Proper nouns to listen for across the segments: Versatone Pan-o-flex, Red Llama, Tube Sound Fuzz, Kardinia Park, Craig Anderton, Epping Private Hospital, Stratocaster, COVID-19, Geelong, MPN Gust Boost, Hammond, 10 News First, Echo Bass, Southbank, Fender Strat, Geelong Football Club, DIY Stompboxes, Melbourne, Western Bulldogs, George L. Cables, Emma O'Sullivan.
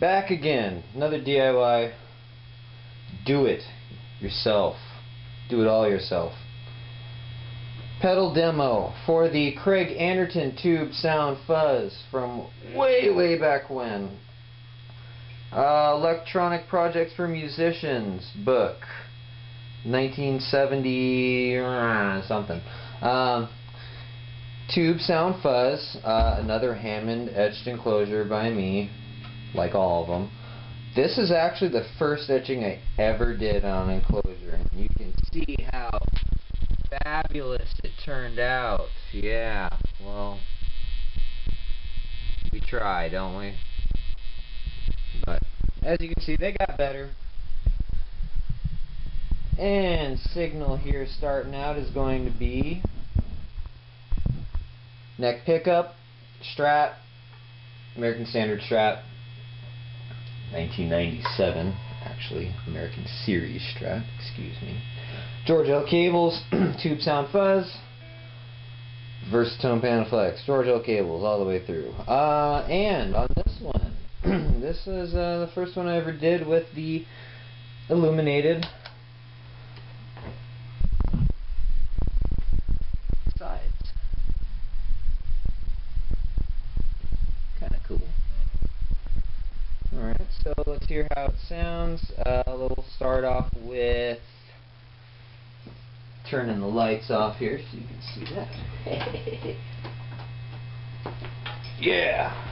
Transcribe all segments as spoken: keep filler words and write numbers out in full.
Back again, another D I Y, do it yourself, do it all yourself. Pedal demo for the Craig Anderton Tube Sound Fuzz from way, way back when. Uh, Electronic Projects for Musicians book, nineteen seventy uh, something. Um, Tube Sound Fuzz, uh, another Hammond etched enclosure by me. Like all of them. This is actually the first etching I ever did on enclosure. And you can see how fabulous it turned out. Yeah, well, we try, don't we? But as you can see, they got better. And signal here starting out is going to be neck pickup, Strat, American Standard Strat. nineteen ninety-seven, actually, American Series Strat, excuse me. George L. Cables, Tube Sound Fuzz, Versatone Pan-o-flex, George L. Cables, all the way through. Uh, and on this one, this is uh, the first one I ever did with the illuminated sides. Kind of cool. Alright, so let's hear how it sounds. Uh, we'll start off with turning the lights off here so you can see that. Yeah!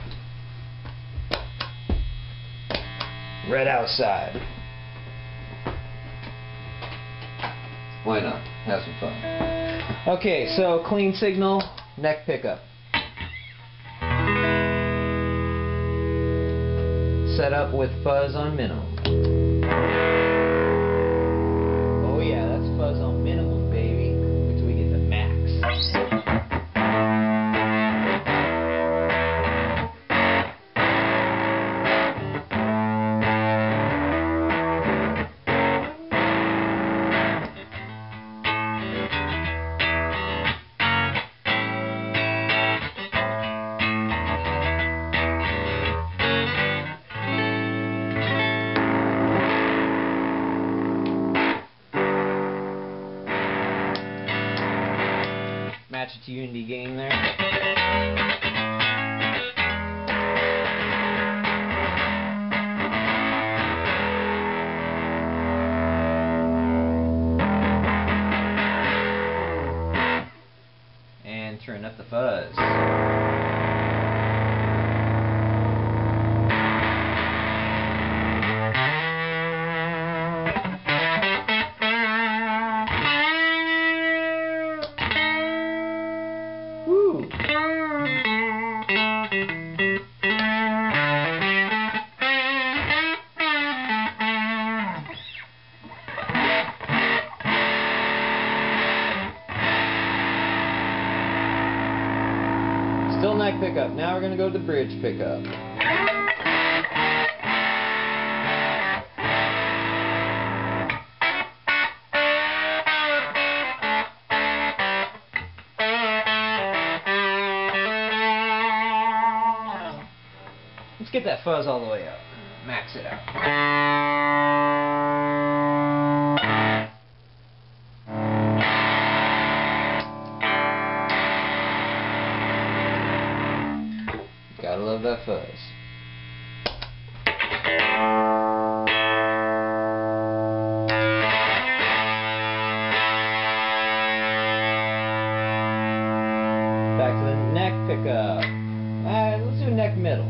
Red outside. Why not? Have some fun. Okay, so clean signal, neck pickup. Set up with fuzz on minimum. Oh yeah, that's fuzz on minimum, baby. Until we get the max. Match it to unity gain there. And turn up the fuzz. Still neck pickup. Now we're going to go to the bridge pickup. Let's get that fuzz all the way up. Max it out. Gotta love that fuzz. Back to the neck pickup. Alright, let's do neck middle.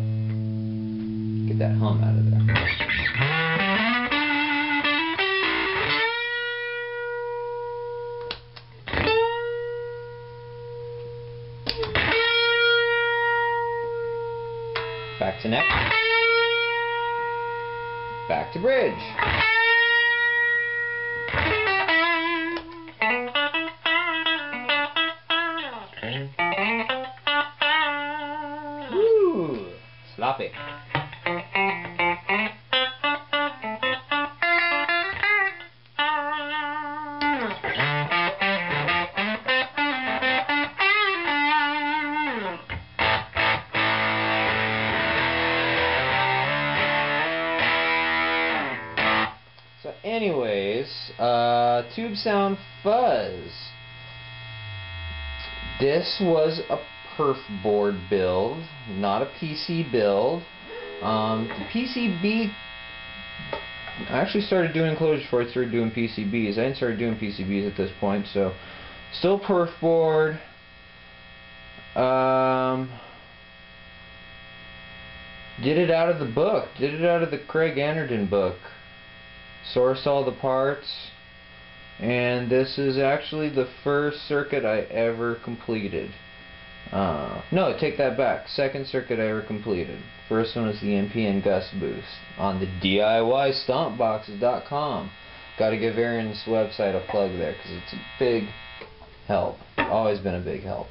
Get that hum out of there. Back to neck. Back to bridge. Woo! Sloppy. anyways, uh, Tube Sound Fuzz. This was a perf board build, not a P C build. Um, P C B, I actually started doing enclosures before I started doing P C Bs. I didn't start doing P C Bs at this point, so still perf board. Um, did it out of the book. Did it out of the Craig Anderton book. Sourced all the parts, and this is actually the first circuit I ever completed. Uh, no, take that back. Second circuit I ever completed. First one was the M P N Gust Boost on the D I Y Stompboxes dot com. Got to give Aaron's website a plug there because it's a big help. Always been a big help.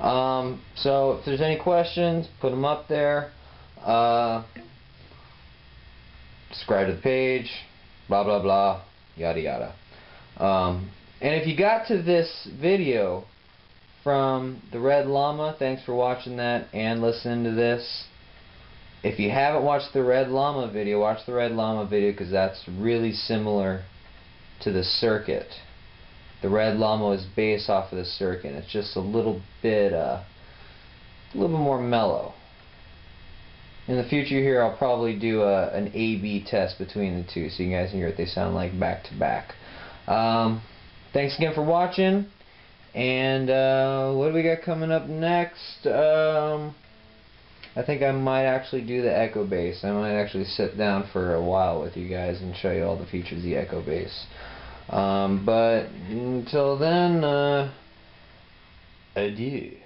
Um, so if there's any questions, put them up there. Uh, subscribe to the page. Blah blah blah. Yada yada. Um, and if you got to this video from the Red Llama, thanks for watching that and listening to this. If you haven't watched the Red Llama video, watch the Red Llama video because that's really similar to the circuit. The Red Llama is based off of the circuit. It's just a little bit, uh, a little bit more mellow. In the future here, I'll probably do a, an A B test between the two so you guys can hear what they sound like back to back. Um, thanks again for watching. And uh, what do we got coming up next? Um, I think I might actually do the Echo Bass. I might actually sit down for a while with you guys and show you all the features of the Echo Bass. Um, but until then, uh, adieu.